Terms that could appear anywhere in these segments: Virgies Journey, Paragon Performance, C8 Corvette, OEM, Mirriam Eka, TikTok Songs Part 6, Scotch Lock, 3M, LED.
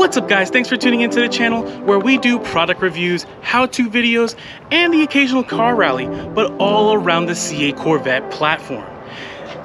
What's up, guys? Thanks for tuning into the channel where we do product reviews, how-to videos, and the occasional car rally, but all around the C8 Corvette platform.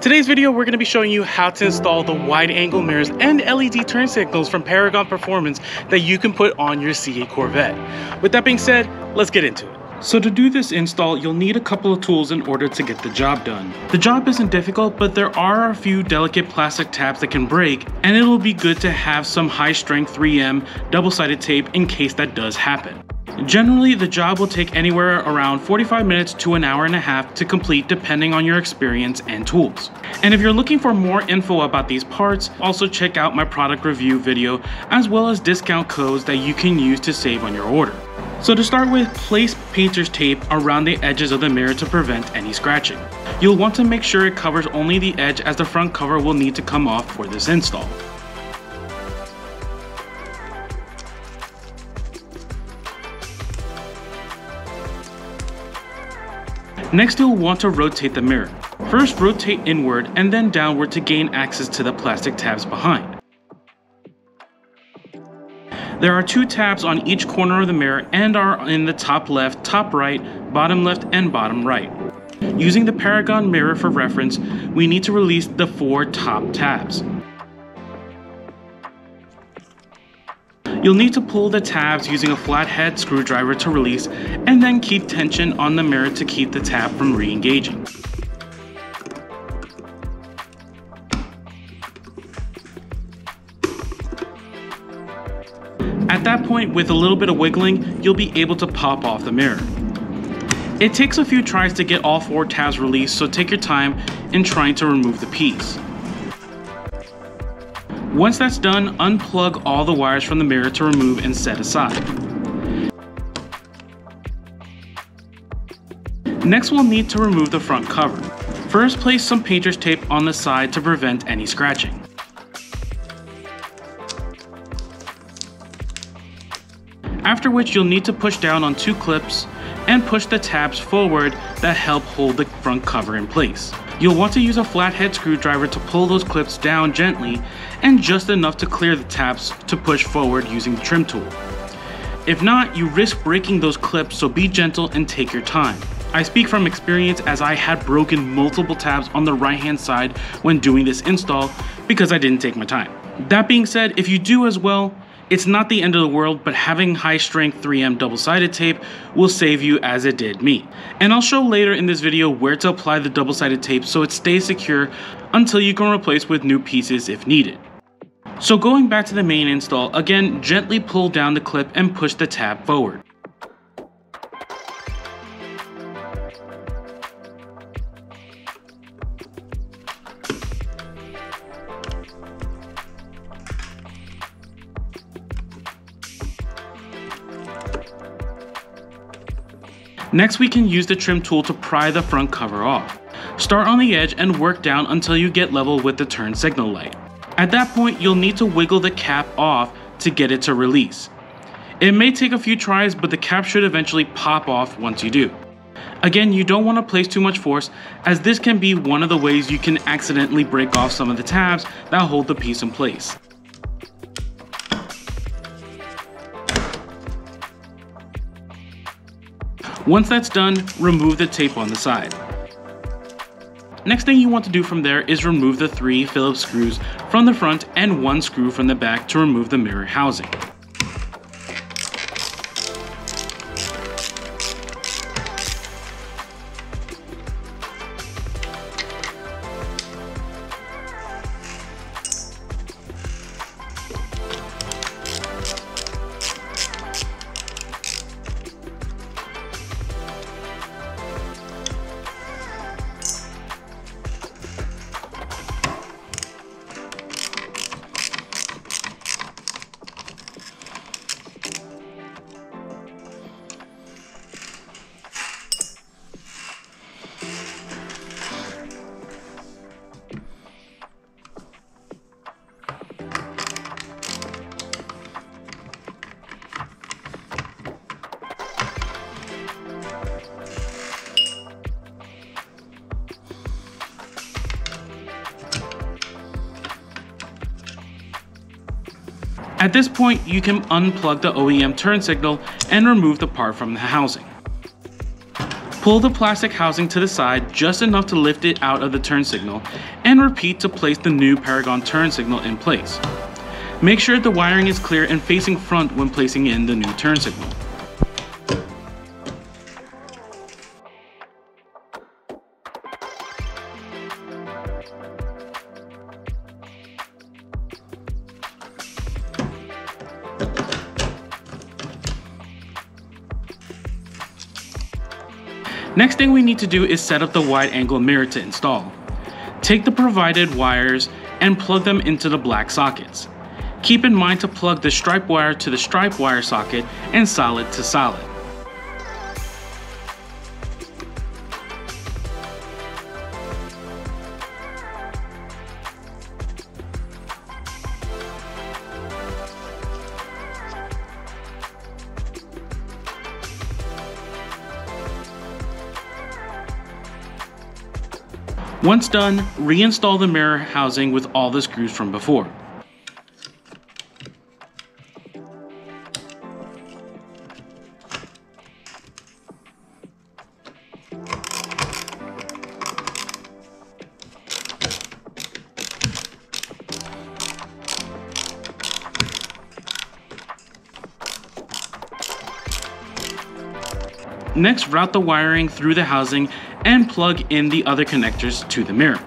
Today's video, we're going to be showing you how to install the wide-angle mirrors and LED turn signals from Paragon Performance that you can put on your C8 Corvette. With that being said, let's get into it. So to do this install, you'll need a couple of tools in order to get the job done. The job isn't difficult, but there are a few delicate plastic tabs that can break, and it'll be good to have some high-strength 3M double-sided tape in case that does happen. Generally, the job will take anywhere around 45 minutes to an hour and a half to complete, depending on your experience and tools. And if you're looking for more info about these parts, also check out my product review video, as well as discount codes that you can use to save on your order. So to start with, place painter's tape around the edges of the mirror to prevent any scratching. You'll want to make sure it covers only the edge, as the front cover will need to come off for this install. Next, you'll want to rotate the mirror. First, rotate inward and then downward to gain access to the plastic tabs behind. There are two tabs on each corner of the mirror and are in the top left, top right, bottom left, and bottom right. Using the Paragon mirror for reference, we need to release the four top tabs. You'll need to pull the tabs using a flathead screwdriver to release, and then keep tension on the mirror to keep the tab from re-engaging. At that point, with a little bit of wiggling, you'll be able to pop off the mirror. It takes a few tries to get all four tabs released, so take your time in trying to remove the piece. Once that's done, unplug all the wires from the mirror to remove and set aside. Next, we'll need to remove the front cover. First, place some painter's tape on the side to prevent any scratching. After which, you'll need to push down on two clips and push the tabs forward that help hold the front cover in place. You'll want to use a flathead screwdriver to pull those clips down gently and just enough to clear the tabs to push forward using the trim tool. If not, you risk breaking those clips, so be gentle and take your time. I speak from experience, as I had broken multiple tabs on the right-hand side when doing this install because I didn't take my time. That being said, if you do as well, it's not the end of the world, but having high-strength 3M double-sided tape will save you, as it did me. And I'll show later in this video where to apply the double-sided tape so it stays secure until you can replace with new pieces if needed. So going back to the main install, again, gently pull down the clip and push the tab forward. Next, we can use the trim tool to pry the front cover off. Start on the edge and work down until you get level with the turn signal light. At that point, you'll need to wiggle the cap off to get it to release. It may take a few tries, but the cap should eventually pop off once you do. Again, you don't want to place too much force, as this can be one of the ways you can accidentally break off some of the tabs that hold the piece in place. Once that's done, remove the tape on the side. Next thing you want to do from there is remove the three Phillips screws from the front and one screw from the back to remove the mirror housing. At this point, you can unplug the OEM turn signal and remove the part from the housing. Pull the plastic housing to the side just enough to lift it out of the turn signal, and repeat to place the new Paragon turn signal in place. Make sure the wiring is clear and facing front when placing in the new turn signal. Next thing we need to do is set up the wide angle mirror to install. Take the provided wires and plug them into the black sockets. Keep in mind to plug the stripe wire to the stripe wire socket and solid to solid. Once done, reinstall the mirror housing with all the screws from before. Next, route the wiring through the housing and plug in the other connectors to the mirror.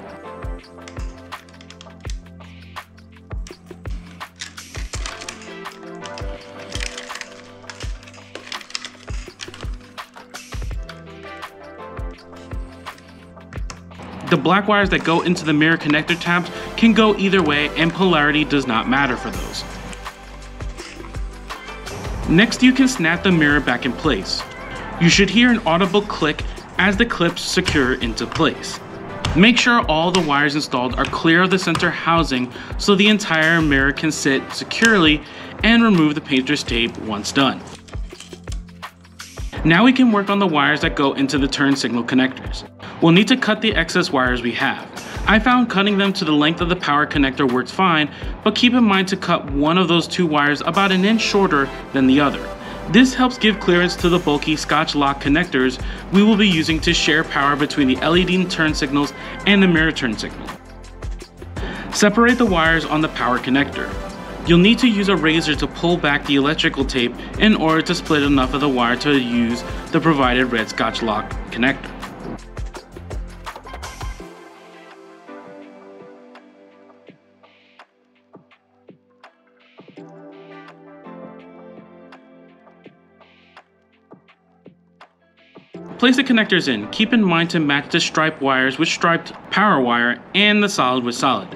The black wires that go into the mirror connector tabs can go either way, and polarity does not matter for those. Next, you can snap the mirror back in place. You should hear an audible click as the clips secure into place. Make sure all the wires installed are clear of the center housing so the entire mirror can sit securely, and remove the painter's tape once done. Now we can work on the wires that go into the turn signal connectors. We'll need to cut the excess wires we have. I found cutting them to the length of the power connector works fine, but keep in mind to cut one of those two wires about an inch shorter than the other. This helps give clearance to the bulky Scotch Lock connectors we will be using to share power between the LED turn signals and the mirror turn signal. Separate the wires on the power connector. You'll need to use a razor to pull back the electrical tape in order to split enough of the wire to use the provided red Scotch Lock connector. Place the connectors in. Keep in mind to match the striped wires with striped power wire and the solid with solid.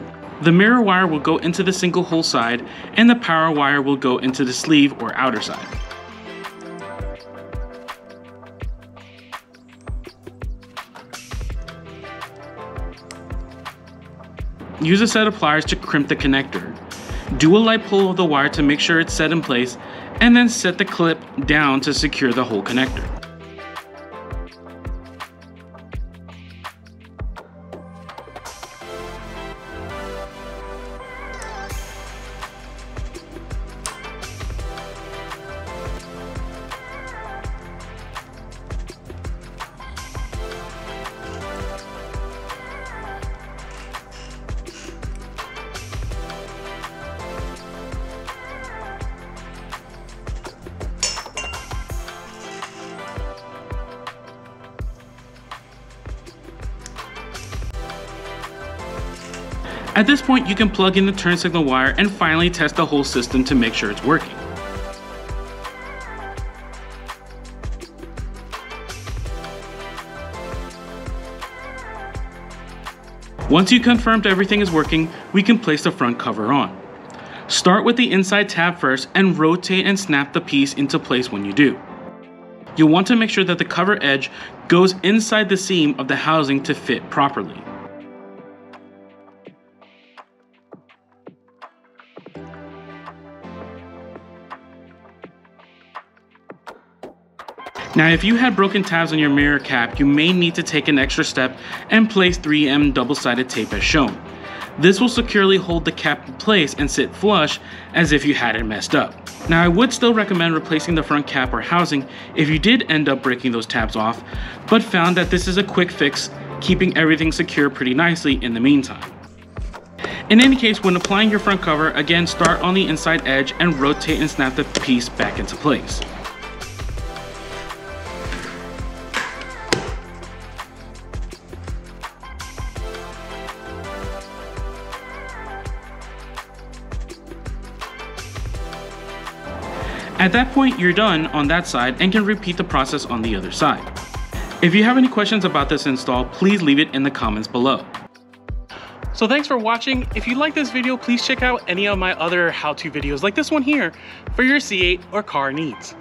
The mirror wire will go into the single hole side, and the power wire will go into the sleeve or outer side. Use a set of pliers to crimp the connector. Do a light pull of the wire to make sure it's set in place, and then set the clip down to secure the whole connector. At this point, you can plug in the turn signal wire and finally test the whole system to make sure it's working. Once you confirmed everything is working, we can place the front cover on. Start with the inside tab first and rotate and snap the piece into place when you do. You'll want to make sure that the cover edge goes inside the seam of the housing to fit properly. Now, if you had broken tabs on your mirror cap, you may need to take an extra step and place 3M double-sided tape as shown. This will securely hold the cap in place and sit flush as if you had it messed up. Now I would still recommend replacing the front cap or housing if you did end up breaking those tabs off, but found that this is a quick fix, keeping everything secure pretty nicely in the meantime. In any case, when applying your front cover, again start on the inside edge and rotate and snap the piece back into place. At that point, you're done on that side and can repeat the process on the other side. If you have any questions about this install, please leave it in the comments below. So thanks for watching. If you like this video, please check out any of my other how-to videos like this one here for your C8 or car needs.